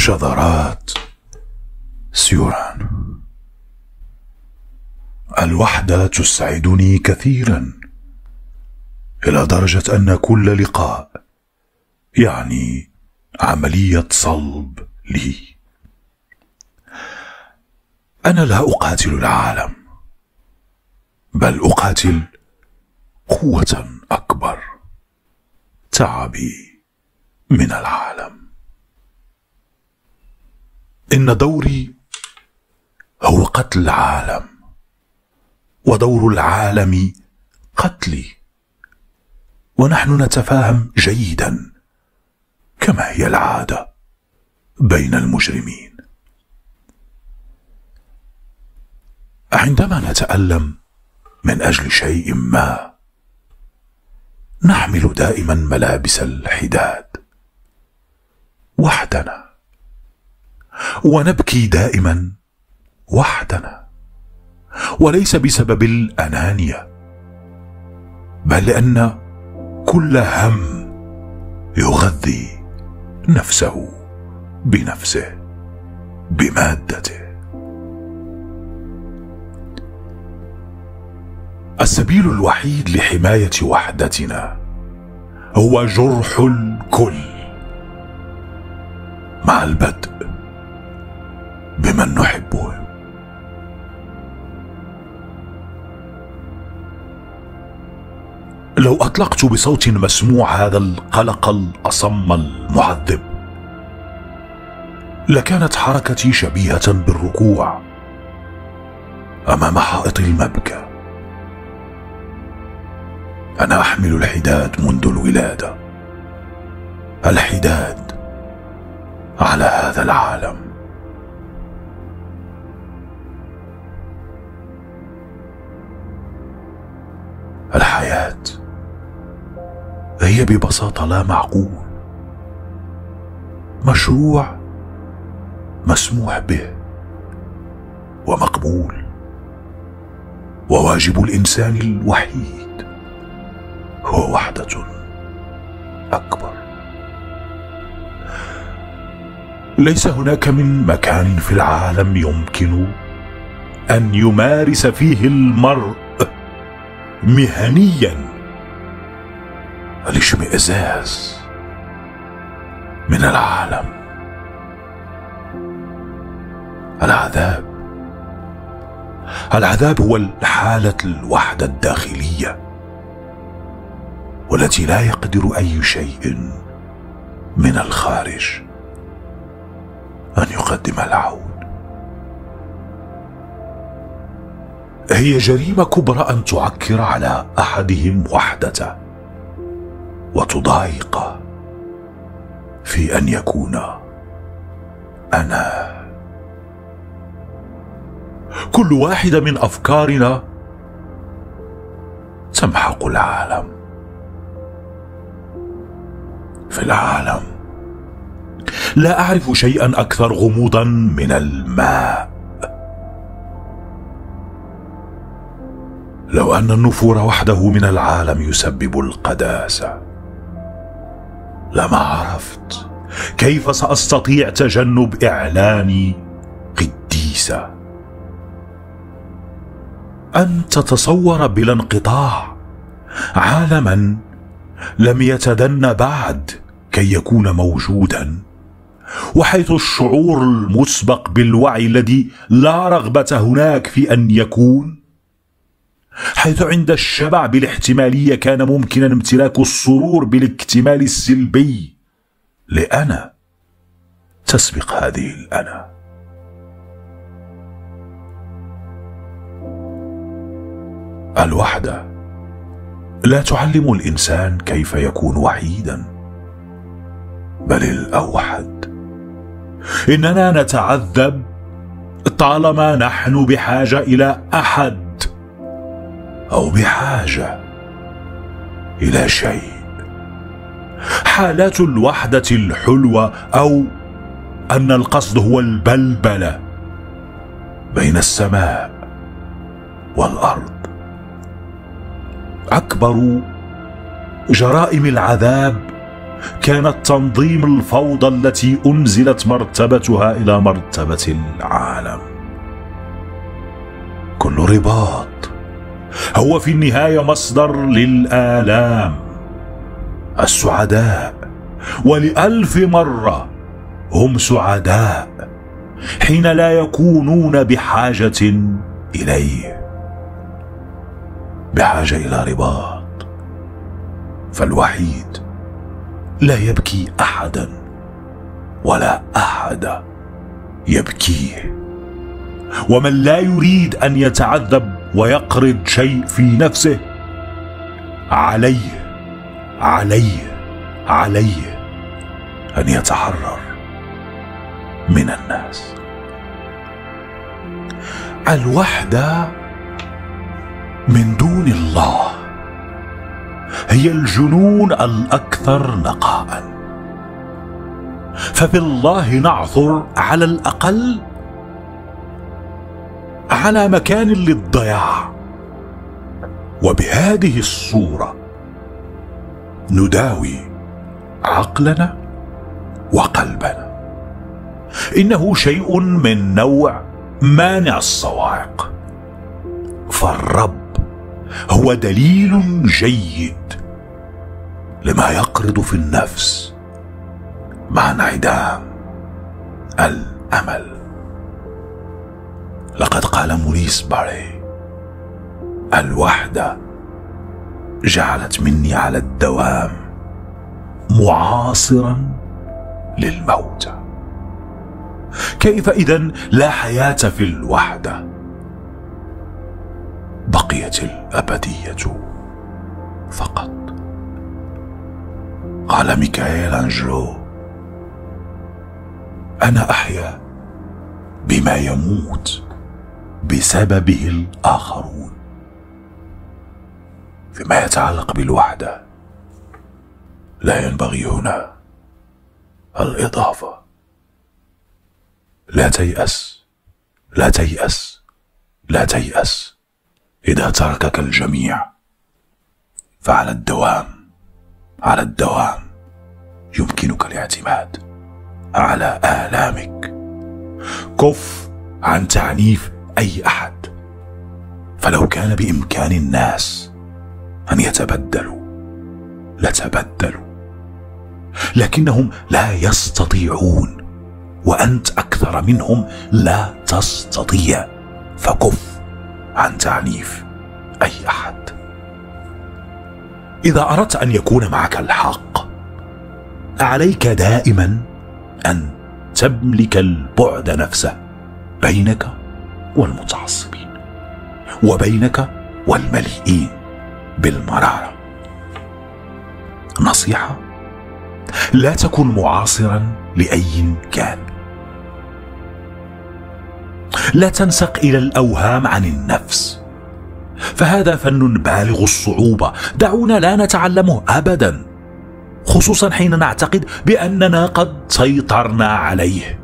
شذرات سيوران. الوحدة تسعدني كثيرا إلى درجة أن كل لقاء يعني عملية صلب لي. أنا لا أقاتل العالم، بل أقاتل قوة أكبر، تعبي من العالم. إن دوري هو قتل العالم، ودور العالم قتلي، ونحن نتفاهم جيدا كما هي العادة بين المجرمين. عندما نتألم من أجل شيء ما، نحمل دائما ملابس الحداد وحدنا، ونبكي دائما وحدنا، وليس بسبب الأنانية، بل لأن كل هم يغذي نفسه بنفسه بمادته. السبيل الوحيد لحماية وحدتنا هو جرح الكل مع البدء بمن نحبه. لو أطلقت بصوت مسموع هذا القلق الأصم المعذب، لكانت حركتي شبيهة بالركوع أمام حائط المبكى. أنا أحمل الحداد منذ الولادة، الحداد على هذا العالم. الحياة هي ببساطة لا معقول، مشروع مسموح به ومقبول، وواجب الإنسان الوحيد هو وحدة أكبر. ليس هناك من مكان في العالم يمكن أن يمارس فيه المرء مهنيا الاشمئزاز من العالم. العذاب هو الحالة الوحدة الداخلية، والتي لا يقدر أي شيء من الخارج أن يقدم العون. هي جريمة كبرى أن تعكر على أحدهم وحدته، وتضايقه في أن يكون أنا. كل واحدة من أفكارنا تمحق العالم. في العالم لا أعرف شيئا أكثر غموضا من الماء. لو أن النفور وحده من العالم يسبب القداسة، لما عرفت كيف سأستطيع تجنب إعلاني قديسة. أن تتصور بلا انقطاع عالما لم يتدن بعد كي يكون موجودا، وحيث الشعور المسبق بالوعي الذي لا رغبة هناك في أن يكون، حيث عند الشبع بالاحتمالية كان ممكنا امتلاك السرور بالاكتمال السلبي لأنا تسبق هذه الأنا. الوحدة لا تعلم الإنسان كيف يكون وحيدا، بل الأوحد إننا نتعذب طالما نحن بحاجة إلى أحد، أو بحاجة إلى شيء. حالات الوحدة الحلوة، أو أن القصد هو البلبلة بين السماء والأرض، أكبر جرائم العذاب كانت تنظيم الفوضى التي أنزلت مرتبتها إلى مرتبة العالم. كل رباط هو في النهاية مصدر للآلام، السعداء ولألف مرة هم سعداء حين لا يكونون بحاجة إليه، بحاجة إلى رباط. فالوحيد لا يبكي أحدا ولا أحد يبكيه، ومن لا يريد أن يتعذب ويقرض شيء في نفسه عليه عليه عليه أن يتحرر من الناس. الوحدة من دون الله هي الجنون الأكثر نقاء، فبالله نعثر على الأقل على مكان للضياع، وبهذه الصورة نداوي عقلنا وقلبنا. إنه شيء من نوع مانع الصواعق، فالرب هو دليل جيد لما يقرض في النفس مع انعدام الأمل. لقد قال موريس باري: الوحدة جعلت مني على الدوام معاصرا للموتى. كيف إذن لا حياة في الوحدة؟ بقيت الأبدية فقط. قال ميكائيل أنجلو: أنا أحيا بما يموت بسببه الآخرون. فيما يتعلق بالوحدة لا ينبغي هنا الإضافة. لا تيأس لا تيأس لا تيأس، إذا تركك الجميع فعلى الدوام على الدوام يمكنك الاعتماد على آلامك. كف عن تعنيف أي أحد، فلو كان بإمكان الناس أن يتبدلوا لتبدلوا، لكنهم لا يستطيعون، وأنت أكثر منهم لا تستطيع، فكف عن تعنيف أي أحد. إذا أردت أن يكون معك الحق عليك دائما أن تملك البعد نفسه بينك والمتعصبين وبينك والمليئين بالمرارة. نصيحة: لا تكن معاصرا لأي كان، لا تنسق إلى الأوهام عن النفس، فهذا فن بالغ الصعوبة، دعونا لا نتعلمه أبدا، خصوصا حين نعتقد بأننا قد سيطرنا عليه.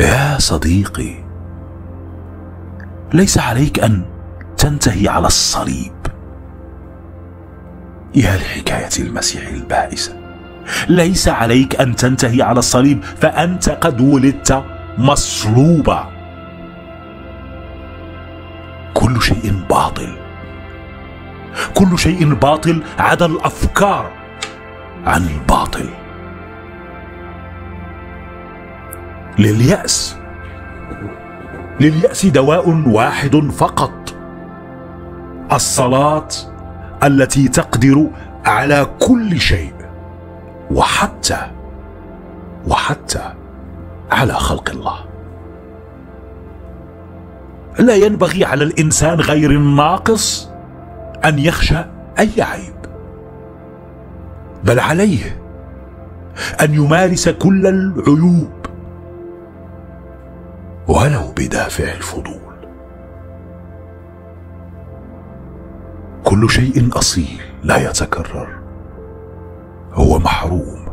يا صديقي، ليس عليك أن تنتهي على الصليب. يا لحكاية المسيح البائسة، ليس عليك أن تنتهي على الصليب، فأنت قد ولدت مصلوبة. كل شيء باطل، كل شيء باطل عدا الأفكار عن الباطل. لليأس دواء واحد فقط: الصلاة التي تقدر على كل شيء، وحتى على خلق الله. لا ينبغي على الإنسان غير الناقص أن يخشى أي عيب، بل عليه أن يمارس كل العيوب ولو بدافع الفضول. كل شيء أصيل لا يتكرر هو محروم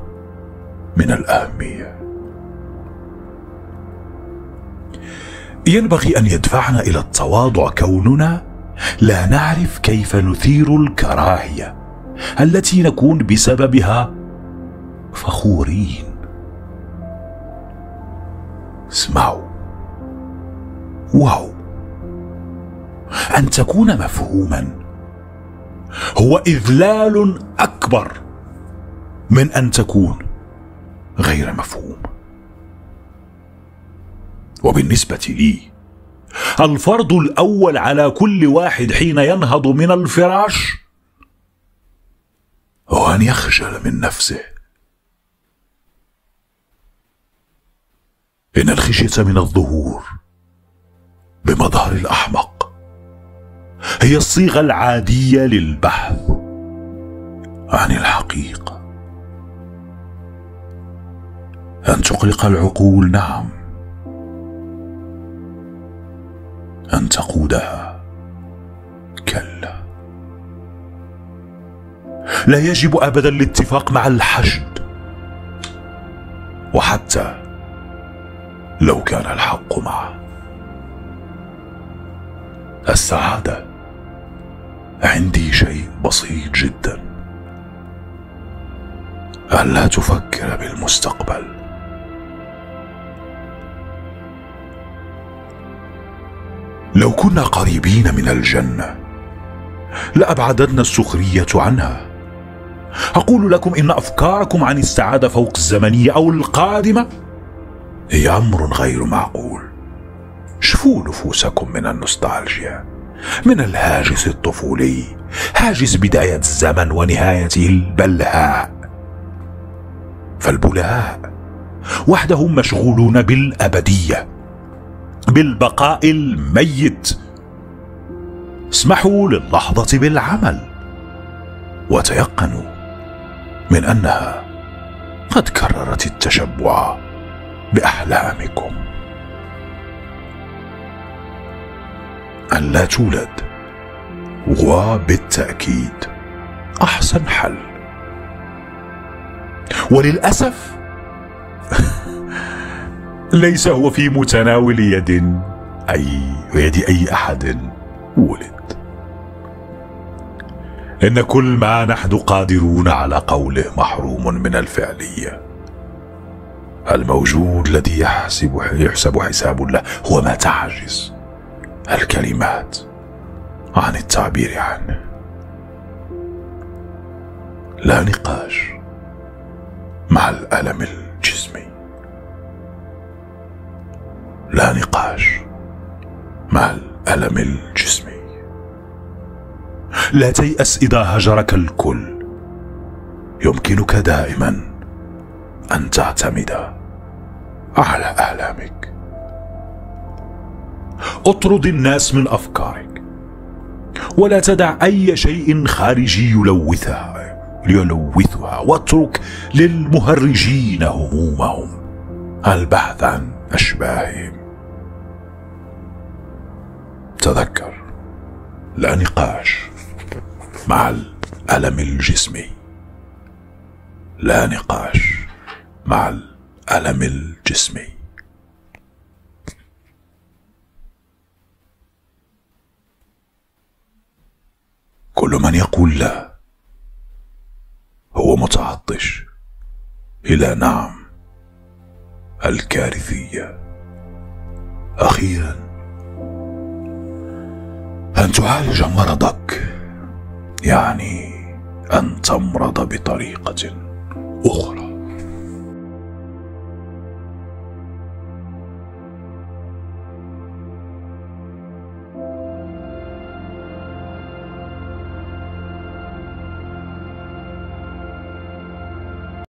من الأهمية. ينبغي أن يدفعنا إلى التواضع كوننا لا نعرف كيف نثير الكراهية التي نكون بسببها فخورين. اسمعوا، واو، أن تكون مفهوما هو إذلال أكبر من أن تكون غير مفهوم. وبالنسبة لي، الفرض الأول على كل واحد حين ينهض من الفراش هو أن يخجل من نفسه. إن الخشية من الظهور بمظهر الأحمق هي الصيغة العادية للبحث عن الحقيقة. أن تقلق العقول، نعم، أن تقودها، كلا. لا يجب أبدا الاتفاق مع الحشد، وحتى لو كان الحق معه. السعادة عندي شيء بسيط جدا: ألا تفكر بالمستقبل. لو كنا قريبين من الجنة لأبعدتنا السخرية عنها. أقول لكم إن أفكاركم عن السعادة فوق الزمنية أو القادمة هي أمر غير معقول. شفوا نفوسكم من النوستالجيا، من الهاجس الطفولي، هاجس بداية الزمن ونهايته البلهاء. فالبلهاء وحدهم مشغولون بالأبدية، بالبقاء الميت. اسمحوا للحظة بالعمل، وتيقنوا من أنها قد كررت التشبع بأحلامكم. أن لا تولد وبالتأكيد أحسن حل. وللأسف ليس هو في متناول يد أي أحد ولد. إن كل ما نحن قادرون على قوله محروم من الفعلية. الموجود الذي يحسب حساب له هو ما تعجز الكلمات عن التعبير عنه. لا نقاش مع الألم الجسمي، لا نقاش مع الألم الجسمي. لا تيأس إذا هجرك الكل، يمكنك دائما أن تعتمد على آلامك. اطرد الناس من أفكارك، ولا تدع أي شيء خارجي يلوثها، واترك للمهرجين همومهم البحث عن أشباههم. تذكر، لا نقاش مع الألم الجسمي، لا نقاش مع الألم الجسمي. كل من يقول لا هو متعطش إلى نعم الكارثية. أخيرا، أن تعالج مرضك يعني أن تمرض بطريقة أخرى.